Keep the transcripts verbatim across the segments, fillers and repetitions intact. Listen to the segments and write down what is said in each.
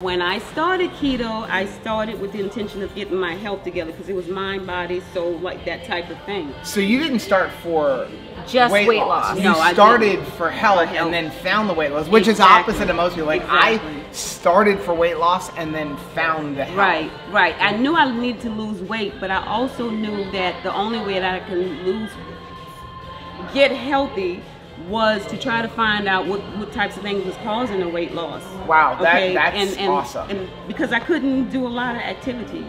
When I started keto, I started with the intention of getting my health together because it was mind, body, soul, like that type of thing. So you didn't start for just weight, weight loss. loss. You no, started for health, for health and then found the weight loss, which exactly. is opposite of most people. Like exactly. I started for weight loss and then found the health. Right, right. I knew I needed to lose weight, but I also knew that the only way that I can lose, get healthy, was to try to find out what, what types of things was causing the weight loss. Wow, that, okay? that's and, and, awesome. And because I couldn't do a lot of activities.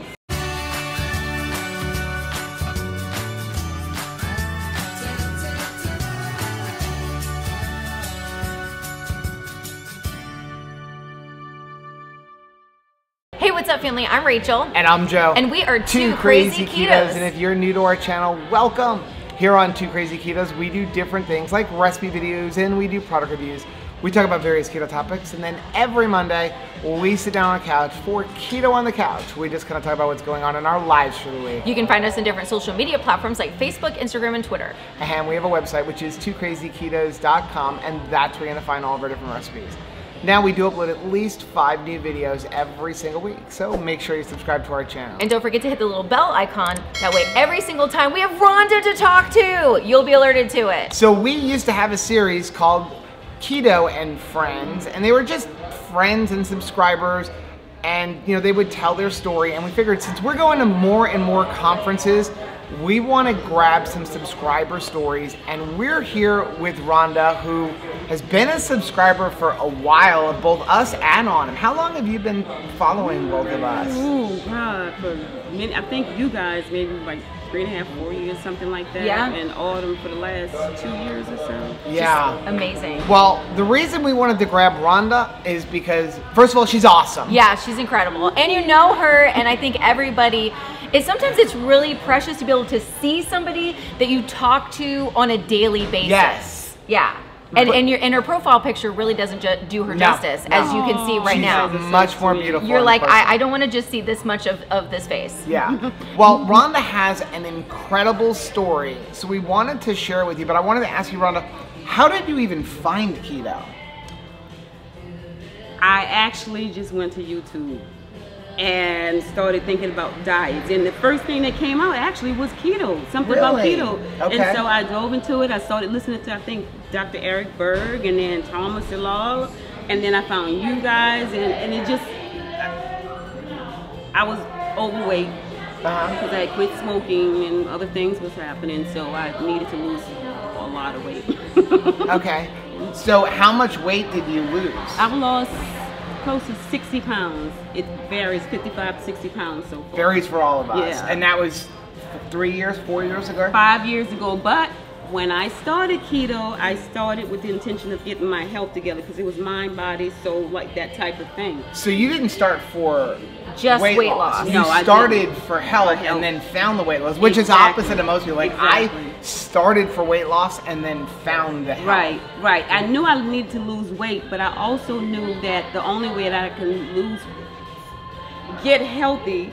Hey, what's up, family? I'm Rachel. And I'm Joe. And we are Two, Two Crazy, Crazy Ketos. Ketos. And if you're new to our channel, welcome. Here on Two Crazy Ketos, we do different things like recipe videos and we do product reviews. We talk about various keto topics, and then every Monday, we sit down on a couch for Keto on the Couch. We just kind of talk about what's going on in our lives for the week. You can find us in different social media platforms like Facebook, Instagram, and Twitter. And we have a website, which is two crazy ketos dot com, and that's where you're gonna find all of our different recipes. Now we do upload at least five new videos every single week, so make sure you subscribe to our channel. And don't forget to hit the little bell icon. That way every single time we have Rhonda to talk to, you'll be alerted to it. So we used to have a series called Keto and Friends, and they were just friends and subscribers, and you know they would tell their story, and we figured since we're going to more and more conferences, we want to grab some subscriber stories, and we're here with Rhonda, who has been a subscriber for a while of both us and on. And how long have you been following both of us? Oh God, for many, I think you guys maybe like three and a half, four years, something like that. Yeah. And Autumn for the last two years or so. Yeah. Just amazing. Well, the reason we wanted to grab Rhonda is because, first of all, she's awesome. Yeah, she's incredible, and you know her, and I think everybody. It's sometimes it's really precious to be able to see somebody that you talk to on a daily basis. Yes. Yeah. And, and, your, and her profile picture really doesn't ju do her no, justice, no. as you can see right She's now. much more beautiful. You're like, I, I don't want to just see this much of, of this face. Yeah. Well, Rhonda has an incredible story, so we wanted to share it with you, but I wanted to ask you, Rhonda, how did you even find keto? I actually just went to YouTube and started thinking about diets, and the first thing that came out actually was keto, something really? about keto. Okay. And so I dove into it. I started listening to, I think, Doctor Eric Berg, and then Thomas Law, and then I found you guys, and, and it just, I, I was overweight because uh -huh. I quit smoking and other things was happening, so I needed to lose a lot of weight. Okay, so how much weight did you lose? I've lost close to sixty pounds. It varies, fifty-five, sixty pounds so far. Varies for all of us. Yeah. And that was three years, four years ago? Five years ago. But when I started keto, I started with the intention of getting my health together because it was mind, body, soul, like that type of thing. So you didn't start for just weight, weight loss. loss. You no, started for health, health and then found the weight loss, which exactly. is opposite of most people. Like exactly. I started for weight loss and then found the health. Right, right. I knew I needed to lose weight, but I also knew that the only way that I can lose, get healthy,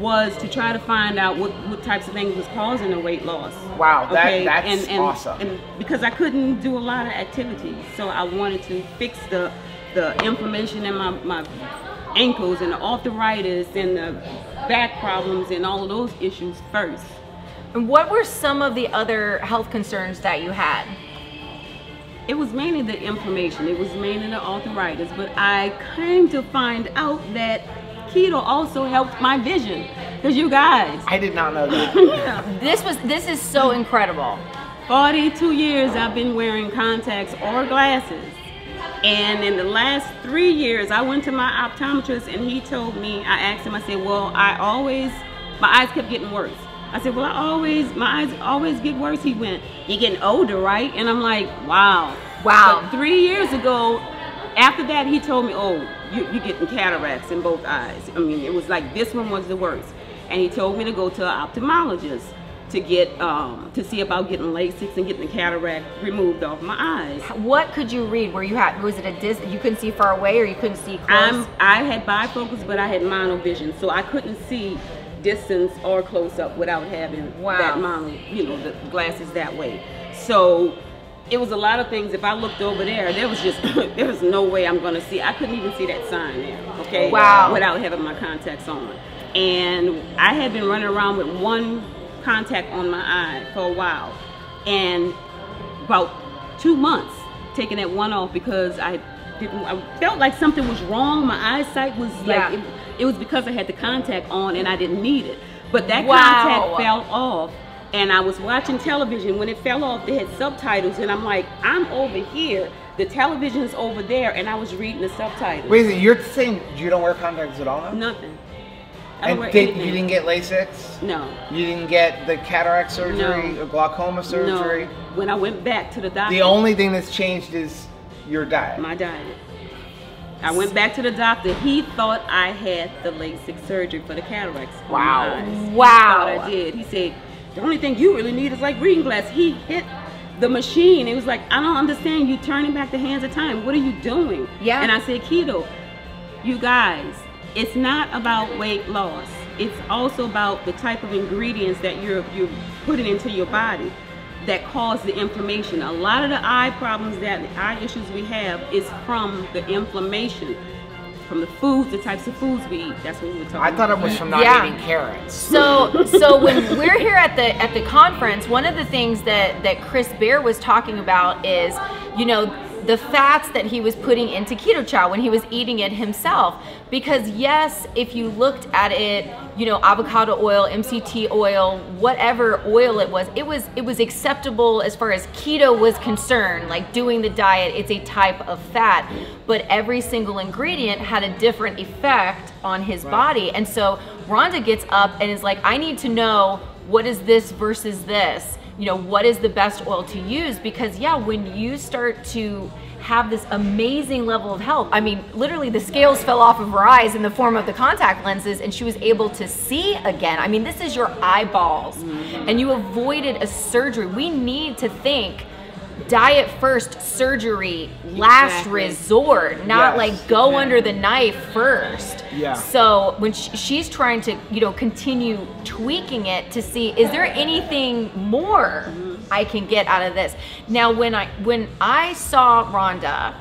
was to try to find out what, what types of things was causing the weight loss. Wow, that, okay? that's and, and, awesome. And because I couldn't do a lot of activities, so I wanted to fix the the inflammation in my, my ankles and the arthritis and the back problems and all of those issues first. And what were some of the other health concerns that you had? It was mainly the inflammation, it was mainly the arthritis, but I came to find out that keto also helped my vision, because you guys. I did not know that. Yeah. This was, this is so incredible. forty-two years I've been wearing contacts or glasses, and in the last three years I went to my optometrist, and he told me, I asked him, I said, well, I always, my eyes kept getting worse. I said, well, I always, my eyes always get worse. He went, you're getting older, right? And I'm like, wow. Wow. But three years ago, after that, he told me, oh, you, you're getting cataracts in both eyes. I mean, it was like this one was the worst. And he told me to go to an ophthalmologist to get, um, to see about getting LASIK and getting the cataract removed off my eyes. What could you read? Were you had, was it a dis, you couldn't see far away or you couldn't see close? I'm, I had bifocals, but I had monovision, so I couldn't see distance or close up without having wow. that mono, you know, the glasses that way. So it was a lot of things. If I looked over there, there was just there was no way I'm gonna see. I couldn't even see that sign there. Okay. Wow. Without having my contacts on, and I had been running around with one contact on my eye for a while, and about two months taking that one off because I didn't. I felt like something was wrong. My eyesight was yeah. like it, it was because I had the contact on and I didn't need it. But that wow. contact fell off. And I was watching television. When it fell off, they had subtitles, and I'm like, I'm over here. The television's over there, and I was reading the subtitles. Wait, you're saying you don't wear contacts at all now? Nothing. I don't and did, you didn't get LASIK? No. You didn't get the cataract surgery no. or glaucoma surgery? No. When I went back to the doctor. The only thing that's changed is your diet. My diet. I went back to the doctor. He thought I had the LASIK surgery for the cataracts. Wow. Eyes. Wow. He thought I did. He said, the only thing you really need is like reading glasses. He hit the machine. It was like, I don't understand. You turning back the hands of time. What are you doing? Yeah. And I said, keto, you guys, it's not about weight loss. It's also about the type of ingredients that you're, you're putting into your body that cause the inflammation. A lot of the eye problems, that the eye issues we have is from the inflammation. From the foods, the types of foods we eat. That's what we were talking about. I thought it was from not yeah. eating carrots. So, so when we're here at the at the conference, one of the things that that Chris Bear was talking about is, you know, the fats that he was putting into Keto Chow when he was eating it himself. Because yes, if you looked at it, you know, avocado oil, M C T oil, whatever oil it was, it was it was acceptable as far as keto was concerned, like doing the diet, it's a type of fat. But every single ingredient had a different effect on his right. body. And so Rhonda gets up and is like, I need to know what is this versus this. You know, what is the best oil to use? Because yeah, when you start to have this amazing level of health, I mean, literally the scales fell off of her eyes in the form of the contact lenses and she was able to see again. I mean, this is your eyeballs mm-hmm. and you avoided a surgery. We need to think diet first, surgery last exactly. resort, not yes. like go yeah. under the knife first. Yeah. So when sh she's trying to, you know, continue tweaking it to see, is there anything more mm-hmm. I can get out of this? Now, when I when I saw Rhonda,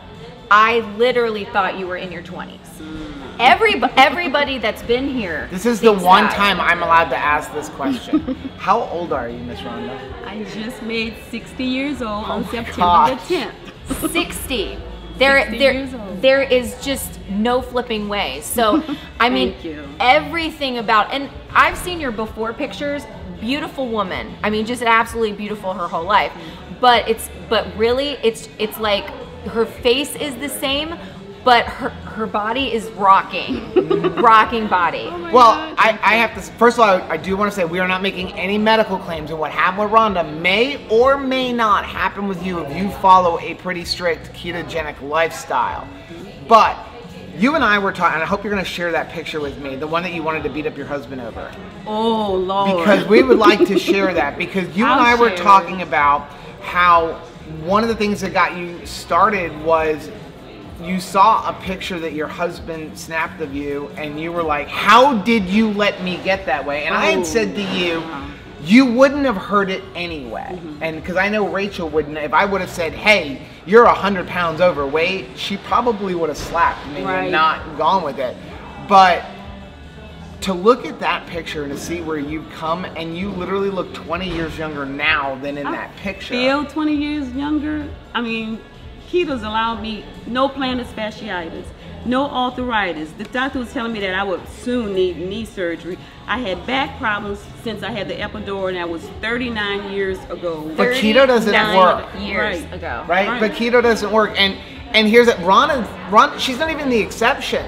I literally thought you were in your twenties. Every everybody that's been here. This is the one that. time I'm allowed to ask this question. How old are you, Miss Rhonda? I just made sixty years old oh on September gosh. the tenth. Sixty. There, sixty there, years old. There is just no flipping way. So, I mean, you. everything about, and I've seen your before pictures. Beautiful woman. I mean, just absolutely beautiful her whole life. But it's, but really, it's, it's like her face is the same. But her, her body is rocking, rocking body. Oh well, I, I have to, first of all, I, I do want to say we are not making any medical claims, and what happened with Rhonda may or may not happen with you if you follow a pretty strict ketogenic lifestyle. But you and I were talking, and I hope you're going to share that picture with me, the one that you wanted to beat up your husband over. Oh, Lord. Because we would like to share that, because you I'll and I were talking it. about how one of the things that got you started was you saw a picture that your husband snapped of you and you were like, how did you let me get that way? And oh. I had said to you, you wouldn't have heard it anyway. Mm-hmm. And because I know Rachel wouldn't, if I would have said, hey, you're one hundred pounds overweight, she probably would have slapped me right. and not gone with it. But to look at that picture and to see where you've come, and you literally look twenty years younger now than in I that picture. feel twenty years younger. I mean, keto's allowed me no plantar fasciitis, no arthritis. The doctor was telling me that I would soon need knee surgery. I had back problems since I had the epidural, and that was thirty-nine years ago. But keto doesn't work. Years right. ago, right? right? But keto doesn't work. And and here's that Rhonda, Rhonda, she's not even the exception,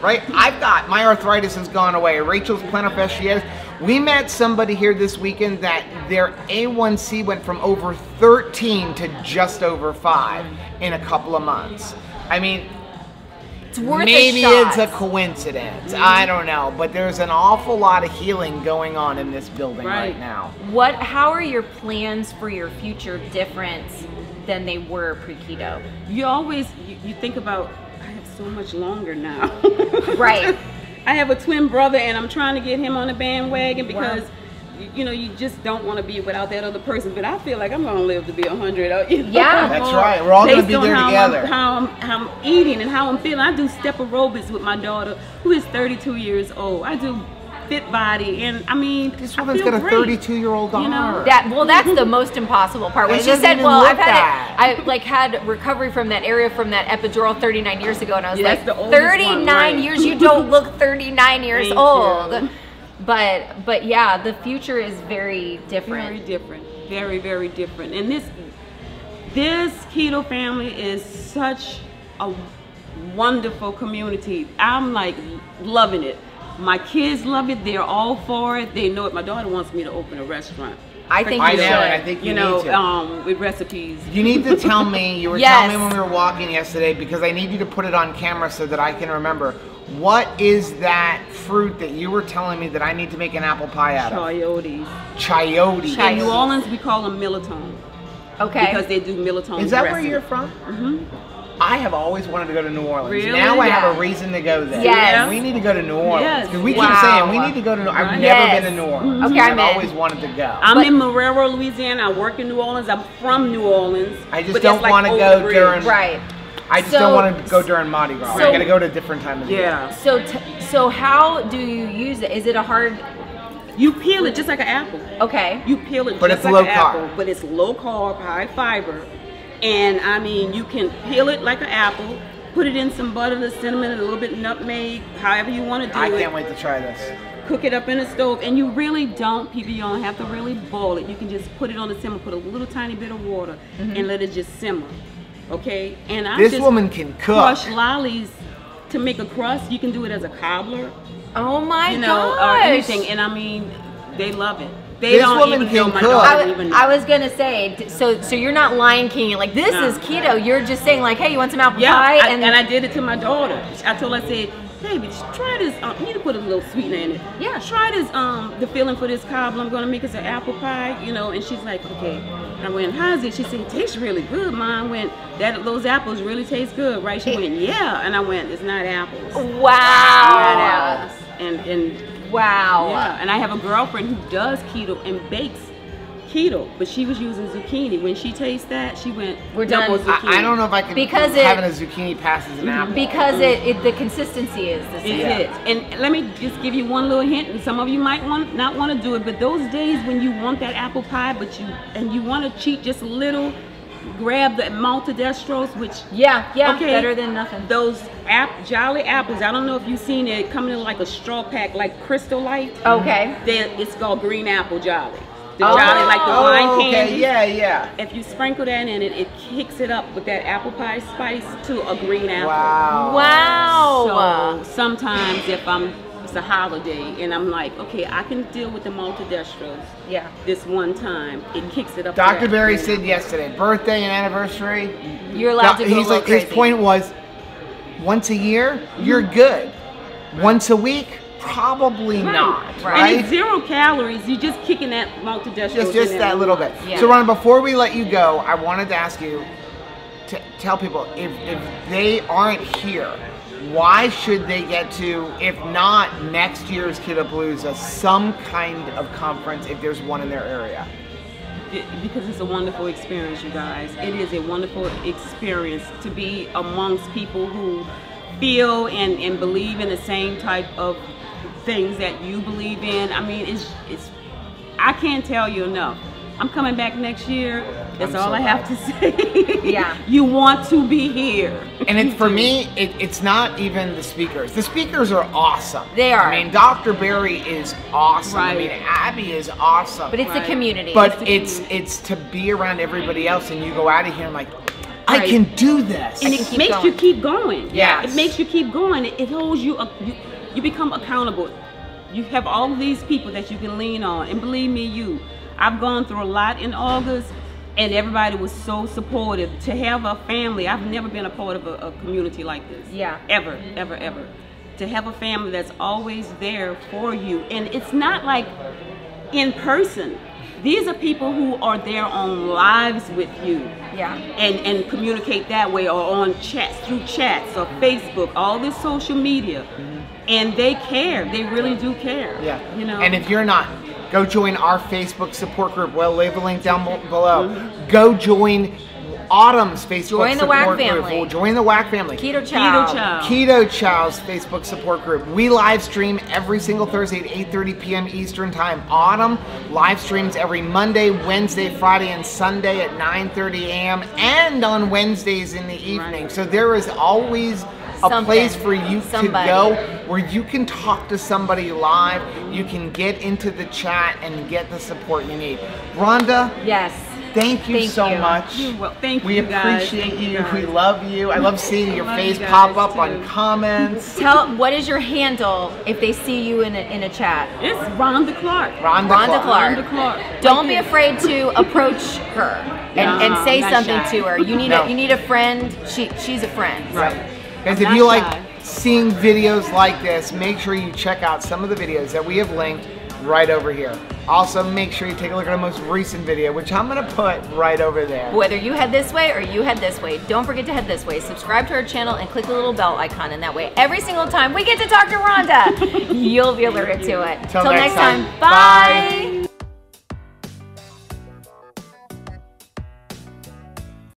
right? I've got my arthritis has gone away. Rachel's plantar fasciitis. We met somebody here this weekend that their A one C went from over thirteen to just over five in a couple of months. I mean, it's worth maybe a it's a coincidence. I don't know, but there's an awful lot of healing going on in this building right, right now. What? How are your plans for your future different than they were pre-keto? You always you, you think about I have so much longer now. right. I have a twin brother, and I'm trying to get him on the bandwagon because wow. you know, you just don't want to be without that other person. But I feel like I'm going to live to be a hundred. You know? Yeah. That's right. We're all going to be there how together. I'm, how, I'm, how I'm eating and how I'm feeling. I do step aerobics with my daughter, who is thirty-two years old. I do fit body. And I mean, this woman's got a thirty-two-year-old daughter. You know? That, well, that's the most impossible part. When she said, well, I've had it, I like had recovery from that area, from that epidural thirty-nine years ago. And I was yeah, like, thirty-nine one, right? years? You don't look thirty-nine years Thank old. You. But but yeah, the future is very different. Very different. Very, very different. And this this keto family is such a wonderful community. I'm like loving it. My kids love it. They're all for it. They know it. My daughter wants me to open a restaurant. I think I you know, should. I think you, you know, need to. Um, with recipes. You need to tell me. You were yes. telling me when we were walking yesterday, because I need you to put it on camera so that I can remember. What is that fruit that you were telling me that I need to make an apple pie out of? Chayotes. Chayotes. In New Orleans, we call them melatonin. Okay. Because they do melatonin. Is that dressing. Where you're from? Mm-hmm. I have always wanted to go to New Orleans. Really? Now yeah. I have a reason to go there. Yes. We need to go to New Orleans. Yes. Because we wow. keep saying we need to go to New Orleans. I've yes. never been to New Orleans. Okay, I've always wanted to go. I'm but in Marrero, Louisiana. I work in New Orleans. I'm from New Orleans. I just don't like want to go during... Right. I just so, don't want to go during Mardi Gras. So, I gotta go to a different time of the yeah. year. So, t so how do you use it? Is it a hard? You peel it just like an apple. Okay. You peel it, but just it's like low an carb. apple, but it's low carb, high fiber, and I mean you can peel it like an apple. Put it in some butter, the cinnamon, and a little bit of nutmeg, however you want to do it. I can't it. wait to try this. Cook it up in a stove, and you really don't, people, you don't have to really boil it. You can just put it on the simmer, put a little tiny bit of water, mm-hmm. and let it just simmer. Okay, and I this just woman can cook. Crush lollies to make a crust. You can do it as a cobbler. Oh my you know, gosh! Or anything, and I mean, they love it. They this don't woman even can cook. I, even I was gonna say, so so you're not Lion King like this no. is keto. You're just saying like, hey, you want some apple yeah, pie? I, and and I did it to my daughter. I told her, I said, baby, try this. Um, you need to put a little sweetener in it. Yeah, try this. Um, the filling for this cobbler. I'm gonna make us an apple pie. You know, and she's like, okay. I went, how's it? She said, it tastes really good. Mom went, that those apples really taste good, right? She went, yeah. And I went, it's not apples. Wow. Not apples. And and wow. Yeah. And I have a girlfriend who does keto and bakes keto, but she was using zucchini. When she tastes that, she went, we're double done. Zucchini. I, I don't know if I can because it, having a zucchini passes an apple. Because mm-hmm. it, it the consistency is the same. It yeah. is. And let me just give you one little hint, and some of you might want not want to do it, but those days when you want that apple pie, but you and you want to cheat just a little, grab the maltodextrose, which yeah, yeah, okay, better than nothing. Those app jolly apples. I don't know if you've seen it coming in like a straw pack, like Crystal Light. Okay. They're, it's called green apple jolly. The oh, jolly, like the oh, wine candy. Okay. Yeah, yeah. If you sprinkle that in it, it kicks it up with that apple pie spice to a green apple. Wow. Wow. So sometimes if I'm, it's a holiday and I'm like, okay, I can deal with the maltodextrose. Yeah. This one time, it kicks it up. Doctor Barry said yesterday, birthday and anniversary. You're allowed to go he's like, crazy. His point was, once a year, you're good. Once a week, probably right. not, right? And it's zero calories. You're just kicking that maltodextrose. Just, just that little bit. Yeah. So, Rhonda, before we let you go, I wanted to ask you to tell people if, if they aren't here, why should they get to, if not next year's Kidapalooza, some kind of conference if there's one in their area? Because it's a wonderful experience, you guys. It is a wonderful experience to be amongst people who feel and, and believe in the same type of things that you believe in. I mean, it's, it's, I can't tell you enough. I'm coming back next year. That's I'm all so I have glad. to say. Yeah. You want to be here. And it, for me, it, it's not even the speakers. The speakers are awesome. They are. I mean, Doctor Barry is awesome. Right. I mean, Abby is awesome. But it's right. a community. But it's, it's, it's to be around everybody else and you go out of here and like, I right. can do this. And it makes going. you keep going. Yeah. It makes you keep going. It, it holds you up. You, You become accountable. You have all of these people that you can lean on. And believe me, you. I've gone through a lot in August, and everybody was so supportive. To have a family, I've never been a part of a, a community like this. Yeah. Ever, ever, ever. To have a family that's always there for you. And it's not like in person. These are people who are their own lives with you. Yeah. And, and communicate that way, or on chats, through chats, or Facebook, all this social media. And they care. They really do care. Yeah. You know. And if you're not Go join our Facebook support group. We'll leave a link down below. Go join Autumn's Facebook join the support WAC group. We'll join the WAC family. Keto Chow. Keto Chow. Keto Chow's Facebook support group. We live stream every single Thursday at eight thirty p m Eastern Time. Autumn live streams every Monday, Wednesday, Friday, and Sunday at nine thirty a m and on Wednesdays in the evening. Right. So there is always a Something. place for you somebody. to go where you can talk to somebody live. You can get into the chat and get the support you need. Rhonda? Yes. Thank you thank so you. much. You will. Thank we you guys. We appreciate you. you we love you. I love seeing I your love face you pop up too. on comments. Tell what is your handle if they see you in a, in a chat? It's Rhonda Clarke. Rhonda, Rhonda Clarke. Rhonda Clarke. Don't be afraid to approach her and, no, and say something shy. to her. You need no. a you need a friend. She she's a friend. So. Right. Guys, if you shy. like seeing videos like this, make sure you check out some of the videos that we have linked right over here. Also, make sure you take a look at our most recent video, which I'm gonna put right over there. Whether you head this way or you head this way, don't forget to head this way. Subscribe to our channel and click the little bell icon, and that way every single time we get to talk to Rhonda, you'll be alerted to it. Till next, next time, time. Bye. Bye.